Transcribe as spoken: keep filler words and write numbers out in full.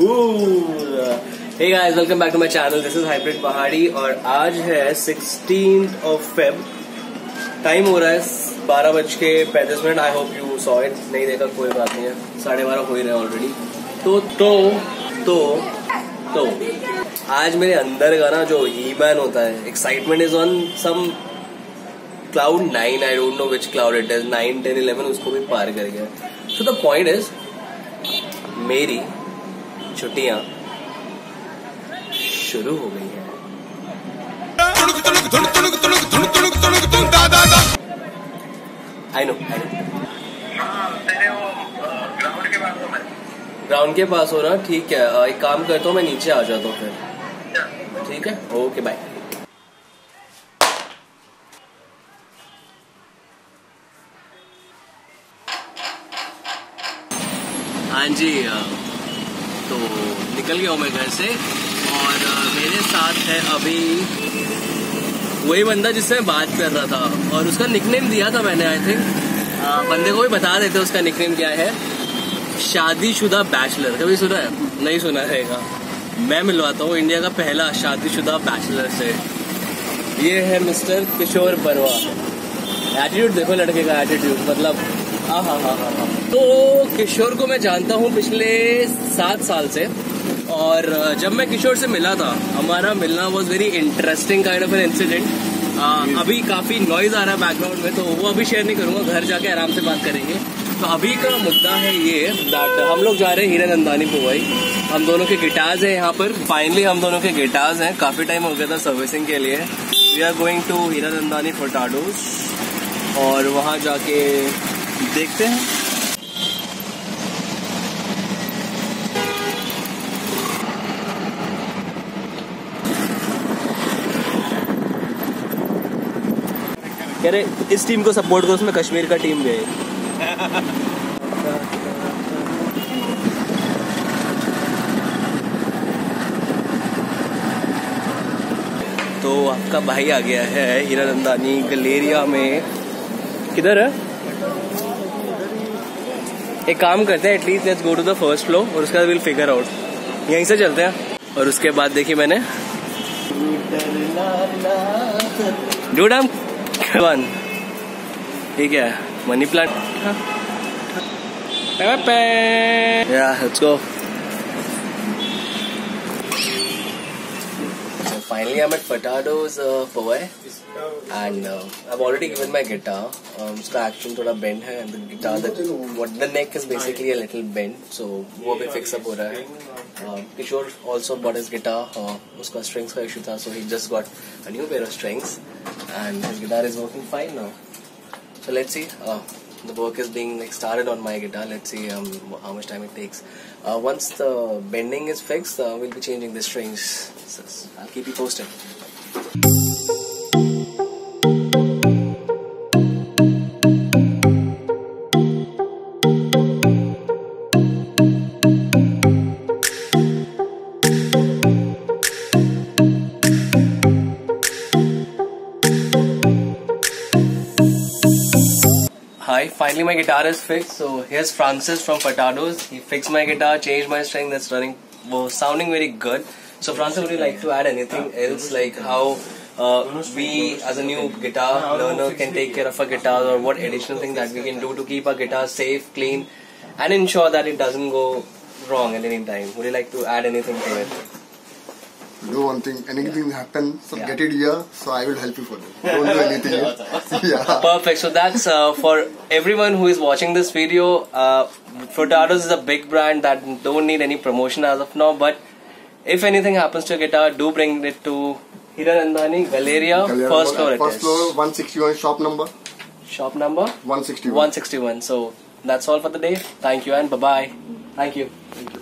Cool. Hey guys, welcome back to my channel. This is HybridPahadi और आज है sixteenth of Feb. Time हो रहा है बारह बज के पैंतीस minute. I hope you saw it. नहीं देखा कोई बात नहीं है, साढ़े बारह हो ही रहे ऑलरेडी. तो तो तो तो आज मेरे अंदर का ना जो ही मैन होता है, excitement is on some cloud nine. I don't know which cloud it is. Nine ten eleven उसको भी पार कर गया. सो द पॉइंट इज मेरी छुट्टियां शुरू हो गई हैं. I know I know ground के पास हो रहा. ठीक है, एक काम करता हूँ, मैं नीचे आ जाता हूँ फिर. ठीक है, ओके बाय. हाँ जी, तो निकल गया हूँ मैं घर से और मेरे साथ है अभी वही बंदा जिससे मैं बात कर रहा था और उसका निकनेम दिया था मैंने. आई थिंक बंदे को भी बता देते उसका निकनेम क्या है. शादीशुदा बैचलर, कभी सुना है? नहीं सुना रहेगा. मैं मिलवाता हूँ इंडिया का पहला शादीशुदा बैचलर से. ये है मिस्टर किशोर परवा. एटीट्यूड देखो लड़के का, एटीट्यूड मतलब हाँ हाँ हाँ हाँ. तो किशोर को मैं जानता हूँ पिछले सात साल से और जब मैं किशोर से मिला था, हमारा मिलना was very interesting kind of an incident. अभी काफी नॉइज आ रहा है बैकग्राउंड में, तो वो अभी शेयर नहीं करूंगा. घर जाके आराम से बात करेंगे. तो अभी का मुद्दा है ये दैट हम लोग जा रहे हैं हीरानंदानी पोवाई. हम दोनों के गिटार्स हैं यहाँ पर. फाइनली हम दोनों के गिटार्स हैं. काफी टाइम हो गया था सर्विसिंग के लिए. We are going to Hiranandani फटाडोस और वहाँ जाके देखते हैं. कह रहे इस टीम को सपोर्ट करो, उसमें कश्मीर का टीम भी है. तो आपका भाई आ गया है हीरानंदानी गलेरिया में. किधर है? एक काम करते हैं, at least let's go to the first flow और उसका विल फिगर आउट. यहीं से चलते हैं और उसके बाद देखिए मैंने डूडम वन. ठीक है, money plant. yeah, let's go. Finally, I'm at Fatado's uh, Powai, and uh, I've already given my guitar. Um, उसका action थोड़ा bend है, and the guitar, the what the neck is basically a little bend, so वो भी fix up हो रहा है. Uh, Kishore also bought his guitar. Uh, उसका strings का issue था, so he just got a new pair of strings, and his guitar is working fine now. So let's see. Uh, the work is being like, started on my guitar. Let's see um, how much time it takes. Uh, once the bending is fixed, uh, we'll be changing the strings. So I'll keep you posted. Hi, finally my guitar is fixed. So here's Francis from Fatado's. He fixed my guitar, changed my string. That's running, was sounding very good. So Francis, would you like to add anything else, like how uh, we as a new guitar learner can take care of our guitars, or what additional thing that we can do to keep our guitar safe, clean, and ensure that it doesn't go wrong at any time? Would you like to add anything to it? Do one thing, anything yeah. happen, so yeah. get it here, so I will help you for that. Don't do anything else. yeah. Perfect. So that's uh, for everyone who is watching this video. Uh, Fatado's is a big brand that don't need any promotion as of now, but if anything happens to your guitar, do bring it to Hiranandani Galleria, Galleria first floor. First floor, one sixty-one, shop number. Shop number? one sixty-one. one sixty-one. So that's all for the day. Thank you and bye bye. Thank you. Thank you.